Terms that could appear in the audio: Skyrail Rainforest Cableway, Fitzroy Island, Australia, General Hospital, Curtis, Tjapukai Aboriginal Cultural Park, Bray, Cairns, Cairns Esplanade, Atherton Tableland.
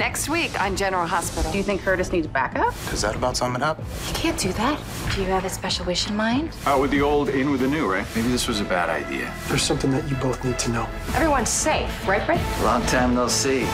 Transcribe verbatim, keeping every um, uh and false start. Next week on General Hospital. Do you think Curtis needs backup? Does that about sum it up? You can't do that. Do you have a special wish in mind? Out with the old, in with the new, right? Maybe this was a bad idea. There's something that you both need to know. Everyone's safe, right, Bray? Long time no see.